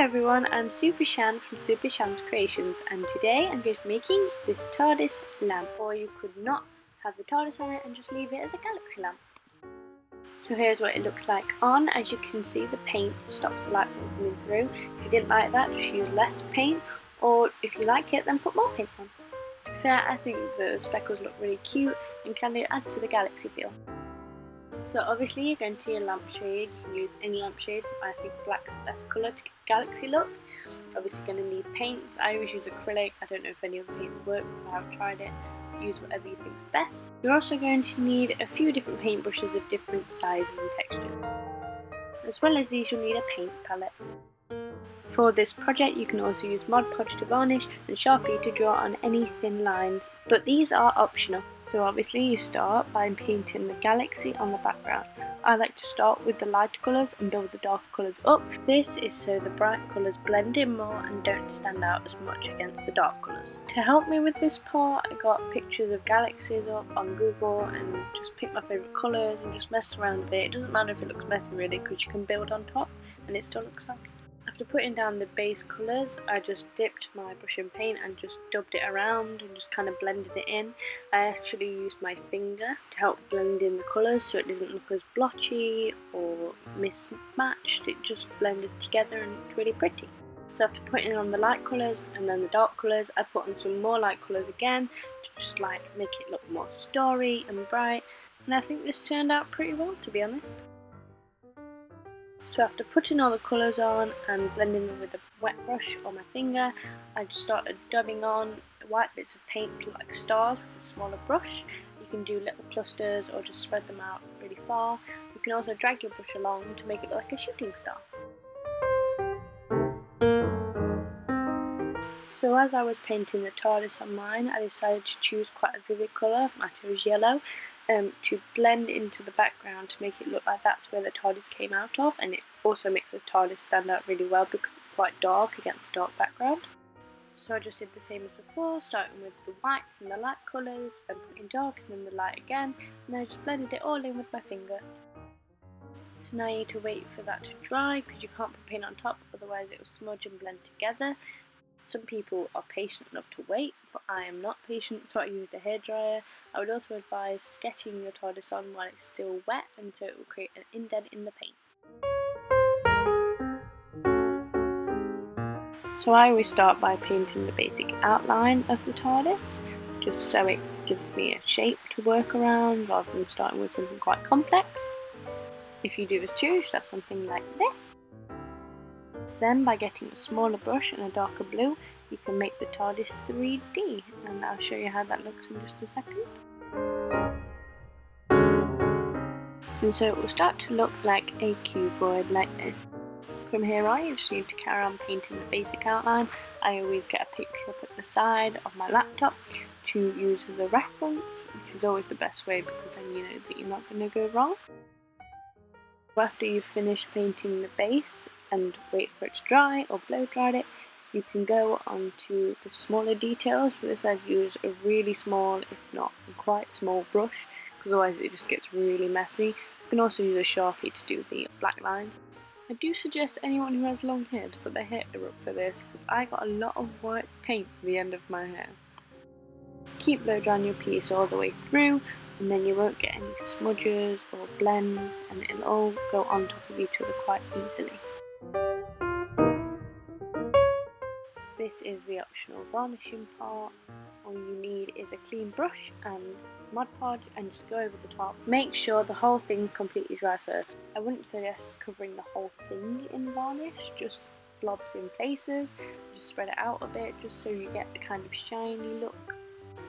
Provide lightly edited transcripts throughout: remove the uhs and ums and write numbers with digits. Hello everyone, I'm Super Shan from Super Shan's Creations, and today I'm going to be making this TARDIS lamp, or you could not have the TARDIS on it and just leave it as a galaxy lamp. So here's what it looks like on. As you can see, the paint stops the light from coming through. If you didn't like that, just use less paint, or if you like it, then put more paint on. So I think the speckles look really cute and kind of add to the galaxy feel. So obviously you're going to your lampshade. You can use any lampshade. I think black's the best colour to get the galaxy look. Obviously you're going to need paints. I always use acrylic. I don't know if any other paints work because I haven't tried it. Use whatever you think's best. You're also going to need a few different paintbrushes of different sizes and textures. As well as these, you'll need a paint palette. For this project you can also use Mod Podge to varnish and Sharpie to draw on any thin lines, but these are optional. So obviously you start by painting the galaxy on the background. I like to start with the lighter colours and build the darker colours up. This is so the bright colours blend in more and don't stand out as much against the dark colours. To help me with this part, I got pictures of galaxies up on Google and just picked my favourite colours and just messed around with it. It doesn't matter if it looks messy really, because you can build on top and it still looks like it. After putting down the base colours, I just dipped my brush in paint and just dubbed it around and just kind of blended it in. I actually used my finger to help blend in the colours so it doesn't look as blotchy or mismatched. It just blended together and it's really pretty. So after putting on the light colours and then the dark colours, I put on some more light colours again to just like make it look more starry and bright. And I think this turned out pretty well, to be honest. So after putting all the colours on and blending them with a wet brush or my finger, I just started dubbing on white bits of paint like stars with a smaller brush. You can do little clusters or just spread them out really far. You can also drag your brush along to make it look like a shooting star. So as I was painting the TARDIS on mine, I decided to choose quite a vivid colour. I chose yellow. To blend into the background to make it look like that's where the TARDIS came out of, and it also makes the TARDIS stand out really well because it's quite dark against the dark background. So I just did the same as before, starting with the whites and the light colours, then putting dark and then the light again, and I just blended it all in with my finger. So now you need to wait for that to dry because you can't put paint on top, otherwise it will smudge and blend together. Some people are patient enough to wait, but I am not patient, so I used a hairdryer. I would also advise sketching your TARDIS on while it's still wet, and so it will create an indent in the paint. So I always start by painting the basic outline of the TARDIS, just so it gives me a shape to work around rather than starting with something quite complex. If you do this too, you should have something like this. Then by getting a smaller brush and a darker blue, you can make the TARDIS 3D, and I'll show you how that looks in just a second. And so it will start to look like a cuboid like this. From here on, you just need to carry on painting the basic outline. I always get a picture up at the side of my laptop to use as a reference, which is always the best way because then you know that you're not going to go wrong. After you've finished painting the base, and wait for it to dry or blow dried it, you can go on to the smaller details. For this I've used a really small, if not quite small, brush, because otherwise it just gets really messy. You can also use a Sharpie to do the black lines. I do suggest anyone who has long hair to put their hair up for this, because I got a lot of white paint at the end of my hair. Keep blow drying your piece all the way through, and then you won't get any smudges or blends, and it'll all go on top of each other quite easily. This is the optional varnishing part. All you need is a clean brush and Mod Podge and just go over the top. Make sure the whole thing's completely dry first. I wouldn't suggest covering the whole thing in varnish, just blobs in places, just spread it out a bit just so you get the kind of shiny look.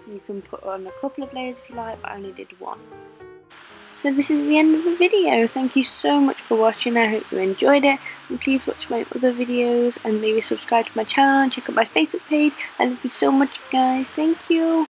You can put on a couple of layers if you like, but I only did one. So this is the end of the video. Thank you so much for watching. I hope you enjoyed it, and please watch my other videos and maybe subscribe to my channel and check out my Facebook page. I love you so much guys, thank you.